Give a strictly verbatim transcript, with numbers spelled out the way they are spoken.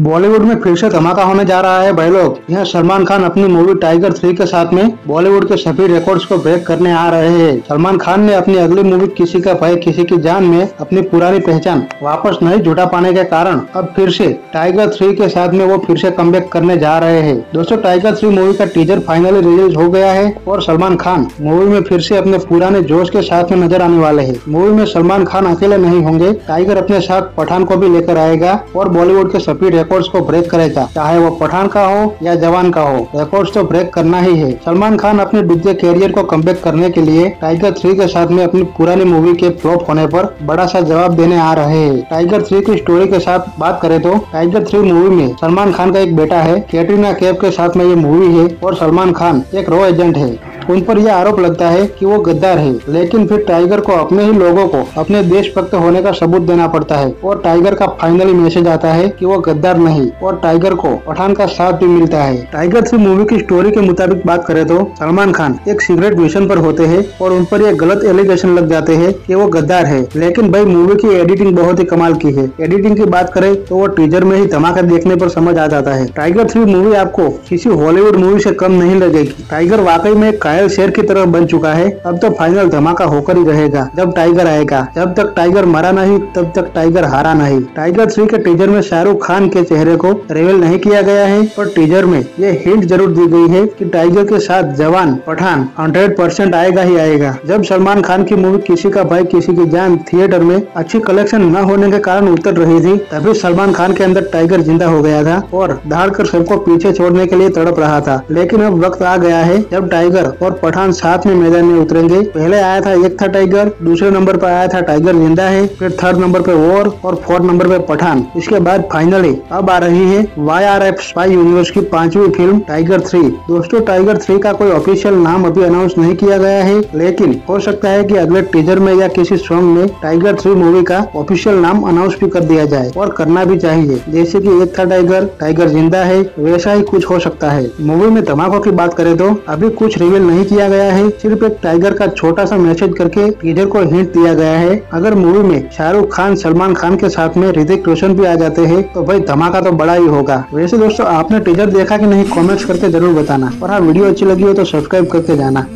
बॉलीवुड में फिर से धमाका होने जा रहा है भाई लोग। यहाँ सलमान खान अपनी मूवी टाइगर थ्री के साथ में बॉलीवुड के सभी रिकॉर्ड्स को ब्रेक करने आ रहे हैं। सलमान खान ने अपनी अगली मूवी किसी का भाई किसी की जान में अपनी पुरानी पहचान वापस नहीं जुटा पाने के कारण अब फिर से टाइगर थ्री के साथ में वो फिर से कमबैक करने जा रहे हैं। दोस्तों, टाइगर थ्री मूवी का टीजर फाइनली रिलीज हो गया है और सलमान खान मूवी में फिर से अपने पुराने जोश के साथ में नजर आने वाले है। मूवी में सलमान खान अकेले नहीं होंगे, टाइगर अपने साथ पठान को भी लेकर आएगा और बॉलीवुड के सभी रिकॉर्ड्स को ब्रेक करेगा, चाहे वो पठान का हो या जवान का हो, रिकॉर्ड्स तो ब्रेक करना ही है। सलमान खान अपने डूबते कैरियर को कमबैक करने के लिए टाइगर थ्री के साथ में अपनी पुरानी मूवी के फ्लॉप होने पर बड़ा सा जवाब देने आ रहे हैं। टाइगर थ्री की स्टोरी के साथ बात करें तो टाइगर थ्री मूवी में सलमान खान का एक बेटा है, कैटरीना कैफ के साथ में ये मूवी है और सलमान खान एक रॉ एजेंट है। उन पर यह आरोप लगता है कि वो गद्दार है, लेकिन फिर टाइगर को अपने ही लोगों को अपने देशभक्त होने का सबूत देना पड़ता है और टाइगर का फाइनली मैसेज आता है कि वो गद्दार नहीं और टाइगर को पठान का साथ भी मिलता है। टाइगर थ्री मूवी की स्टोरी के मुताबिक बात करें तो सलमान खान एक सीक्रेट मिशन पर होते हैं और उन पर यह गलत एलिगेशन लग जाते हैं कि वो गद्दार है, लेकिन भाई मूवी की एडिटिंग बहुत ही कमाल की है। एडिटिंग की बात करें तो वो टीजर में ही धमाका देखने पर समझ आ जाता है। टाइगर थ्री मूवी आपको किसी हॉलीवुड मूवी से कम नहीं लगेगी। टाइगर वाकई में कायल शेर की तरह बन चुका है। अब तो फाइनल धमाका होकर ही रहेगा जब टाइगर आएगा। जब तक टाइगर मरा नहीं तब तक टाइगर हारा नहीं। टाइगर थ्री के टीजर में शाहरुख खान के चेहरे को रिवील नहीं किया गया है, पर टीजर में ये हिंट जरूर दी गई है कि टाइगर के साथ जवान पठान सौ परसेंट आएगा ही आएगा। जब सलमान खान की मूवी किसी का भाई किसी की जान थिएटर में अच्छी कलेक्शन न होने के कारण उतर रही थी, तभी सलमान खान के अंदर टाइगर जिंदा हो गया था और दहाड़ कर सबको पीछे छोड़ने के लिए तड़प रहा था। लेकिन अब वक्त आ गया है जब टाइगर और पठान साथ में मैदान में उतरेंगे। पहले आया था एक था टाइगर, दूसरे नंबर पर आया था टाइगर जिंदा है, फिर थर्ड नंबर पर वॉर और फोर्थ नंबर पर पठान। इसके बाद फाइनली अब आ रही है Y R F spy universe की पांचवी फिल्म टाइगर थ्री। दोस्तों, टाइगर थ्री का कोई ऑफिशियल नाम अभी अनाउंस नहीं किया गया है, लेकिन हो सकता है कि अगले टीजर में या किसी सॉन्ग में टाइगर थ्री मूवी का ऑफिशियल नाम अनाउंस भी कर दिया जाए, और करना भी चाहिए। जैसे कि एक था टाइगर, टाइगर जिंदा है, वैसा ही कुछ हो सकता है। मूवी में धमाकों की बात करें तो अभी कुछ रिवील नहीं किया गया है, सिर्फ एक टाइगर का छोटा सा मैसेज करके टीजर को हिंट दिया गया है। अगर मूवी में शाहरुख खान, सलमान खान के साथ में ऋतिक रोशन भी आ जाते हैं तो भाई धमाका तो बड़ा ही होगा। वैसे दोस्तों, आपने टीजर देखा कि नहीं, कमेंट्स करके जरूर बताना, और हाँ, वीडियो अच्छी लगी हो तो सब्सक्राइब करके जाना।